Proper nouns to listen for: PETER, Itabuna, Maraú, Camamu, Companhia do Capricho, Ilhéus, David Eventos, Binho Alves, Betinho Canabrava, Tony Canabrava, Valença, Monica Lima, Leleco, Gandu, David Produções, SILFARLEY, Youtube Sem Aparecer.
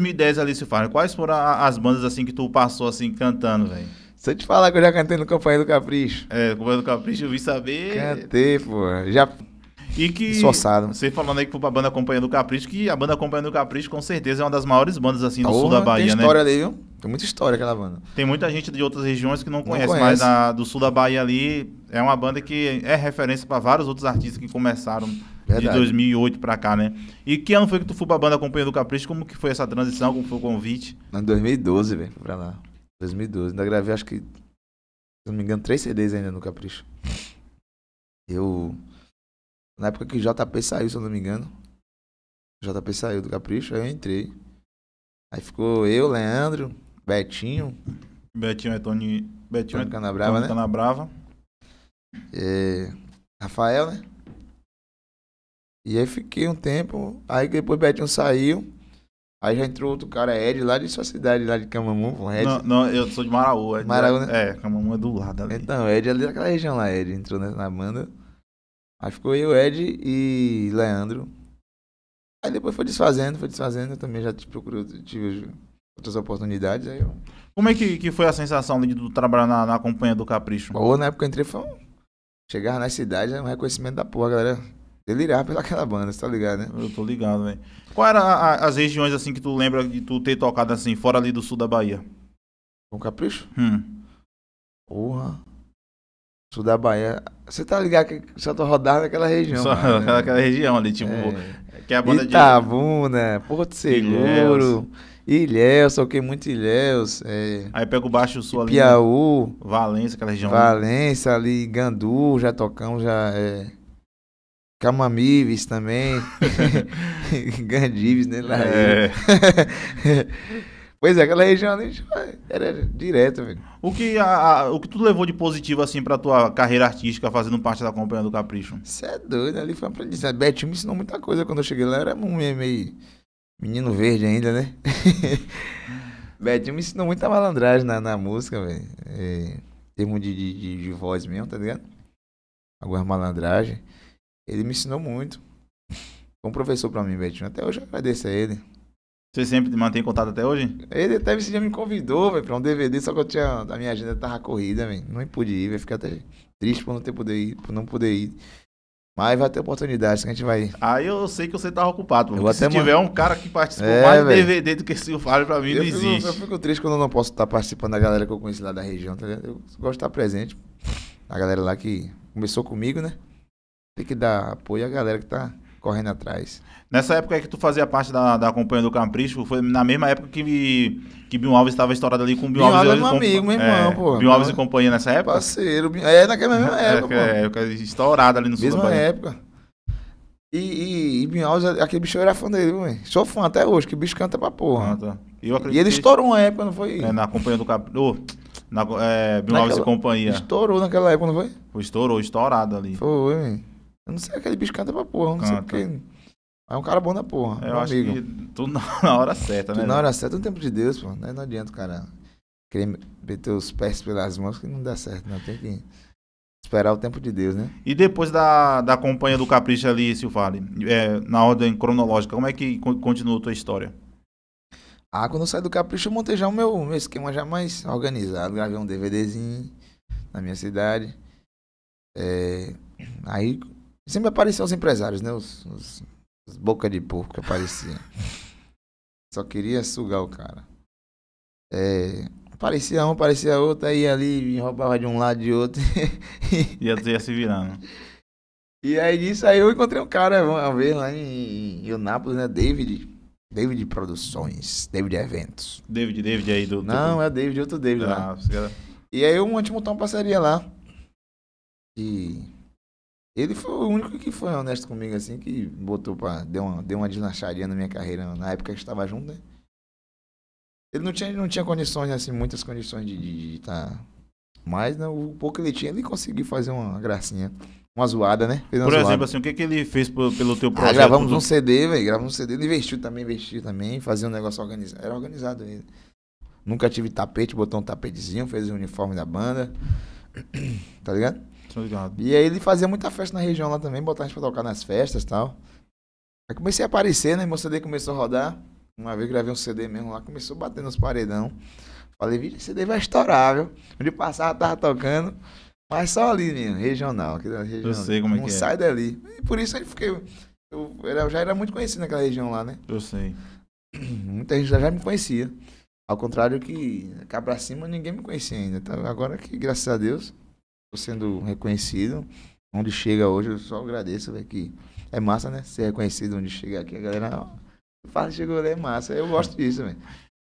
2010 ali, se fala, quais foram as bandas assim que tu passou assim cantando, velho? Se eu te falar que eu já cantei no Companhia do Capricho. É, Companhia do Capricho, eu vim saber. Cantei, pô. Já... E que, você falando aí que foi pra banda Companhia do Capricho, que a banda Companhia do Capricho com certeza é uma das maiores bandas assim do sul da Bahia, né? Tem história ali, viu? Tem muita história aquela banda. Tem muita gente de outras regiões que não conhece, mas a do sul da Bahia ali é uma banda que é referência para vários outros artistas que começaram de 2008 pra cá, né? E que ano foi que tu foi pra banda Companhia do Capricho? Como que foi essa transição? Como foi o convite? Em 2012, velho, pra lá. 2012. Ainda gravei, acho que, se não me engano, 3 CDs ainda no Capricho. Na época que o JP saiu, se eu não me engano. O JP saiu do Capricho, aí eu entrei. Aí ficou eu, Leandro, Betinho. Betinho é Tony... Betinho é Canabrava, né? Canabrava. É... Rafael, né? E aí fiquei um tempo. Aí depois Betinho saiu. Aí já entrou outro cara, Ed, lá de sua cidade, lá de Camamu. Ed. Não, eu sou de Maraú. Ed, Maraú, né? É, Camamu é do lado ali. Então, Ed ali daquela região lá, Ed. Entrou na banda. Aí ficou eu, Ed e Leandro. Aí depois foi desfazendo. Eu também já tive outras oportunidades. Aí eu... Como é que foi a sensação de trabalhar na Companhia do Capricho? Boa, na época que eu entrei, chegava na cidade, era um reconhecimento da porra, galera. Delirar pelaquela banda, você tá ligado, né? Eu tô ligado, velho. Qual eram as regiões assim que tu lembra de tu ter tocado assim, fora ali do sul da Bahia? Com Capricho? Porra. Sul da Bahia, você tá ligado que só tô rodando naquela região. Só naquela região ali, tipo, que é a banda Itabuna, de... Porto Seguro, Ilhéus, toquei muito Ilhéus. Aí pega o Baixo Sul ali. Piauí. Valença, aquela região. Valença ali, Gandu, já tocamos, já... Camamives também. Gandives, né? Lá Pois é, aquela região ali era direto, velho. O que tu levou de positivo, assim, pra tua carreira artística, fazendo parte da Companhia do Capricho? Você é doido, ali foi um aprendizado. Betinho me ensinou muita coisa quando eu cheguei lá, era meio menino verde ainda, né? Betinho me ensinou muita malandragem na música, velho. Termo de voz mesmo, tá ligado? Algumas malandragens. Ele me ensinou muito. Foi um professor pra mim, Betinho. Até hoje eu agradeço a ele. Você sempre mantém contato até hoje? Ele até esse dia me convidou, velho, pra um DVD, só que a minha agenda tava corrida, velho. Não pude ir, velho. Fiquei até triste por não poder ir. Mas vai ter oportunidade, que a gente vai ir. Aí eu sei que você tava ocupado, mano. Se tiver um cara que participou mais de DVD do que esse Fábio, pra mim não existe. Eu fico triste quando eu não posso estar participando da galera que eu conheci lá da região, tá ligado? Eu gosto de estar presente. A galera lá que começou comigo, né? Tem que dar apoio à galera que tá correndo atrás. Nessa época aí que tu fazia parte da Companhia do Capricho, foi na mesma época que Binho Alves estava estourado ali com o Binho Alves. Binho Alves é meu amigo, meu irmão, pô. Binho Alves e Companhia nessa época? Parceiro. Naquela mesma época, pô. Estourado ali no sul da Bahia. Mesma época. E Binho Alves, aquele bicho eu era fã dele, mano. Sou fã até hoje, que o bicho canta pra porra. E ele estourou uma época, não foi? Na Companhia do Capricho. Binho Alves e Companhia. Estourou naquela época, não foi? Estourou, estourado ali. Foi, eu não sei, aquele bicho canta pra porra, não sei porque. É um cara bom da porra. Eu acho que tudo na hora certa, né? Tudo na hora certa, no tempo de Deus, pô. Não adianta o cara querer meter os pés pelas mãos que não dá certo, não. Tem que esperar o tempo de Deus, né? E depois da Companhia do Capricho ali, Silvale, na ordem cronológica, como é que continua a tua história? Ah, quando eu saí do Capricho, eu montei já o meu esquema já mais organizado. Gravei um DVDzinho na minha cidade. Aí... Sempre apareciam os empresários, né? Os boca de porco que apareciam. Só queria sugar o cara. Aparecia um, aparecia outro, aí ali me roubava de um lado, de outro. Ia se virando. E aí disso, aí eu encontrei um cara uma vez lá em Nápoles, né? David Produções, David Eventos. David aí do... Não, é o David, outro David lá. E aí eu te montar uma parceria lá. E... Ele foi o único que foi honesto comigo, assim, que botou deu uma deslanchadinha na minha carreira, na época que a gente tava junto, né? Ele não tinha condições, assim, muitas condições de estar. Mas, né, o pouco que ele tinha, ele conseguiu fazer uma gracinha, uma zoada, né? Por exemplo, assim, o que ele fez pelo teu projeto? Gravamos um CD, velho, ele investiu também, fazia um negócio organizado, era organizado ele. Nunca tive tapete, botou um tapetezinho, fez o uniforme da banda, tá ligado? E aí ele fazia muita festa na região lá também, botava a gente pra tocar nas festas e tal. Aí comecei a aparecer, né? Meu CD começou a rodar. Uma vez gravei um CD mesmo lá, começou batendo nos paredão. Falei, vixe, esse CD vai estourar, viu? Onde passava, tava tocando, mas só ali mesmo, regional. Aquela região, eu sei como é que é. Não sai dali. E por isso eu fiquei... Eu já era muito conhecido naquela região lá, né? Eu sei. Muita gente já me conhecia. Ao contrário que cá pra cima ninguém me conhecia ainda. Então, agora que, graças a Deus, tô sendo reconhecido. Onde chega hoje, eu só agradeço, velho, que é massa, né? Ser reconhecido onde chega aqui, a galera... Fala, chegou, é massa. Eu gosto disso, velho.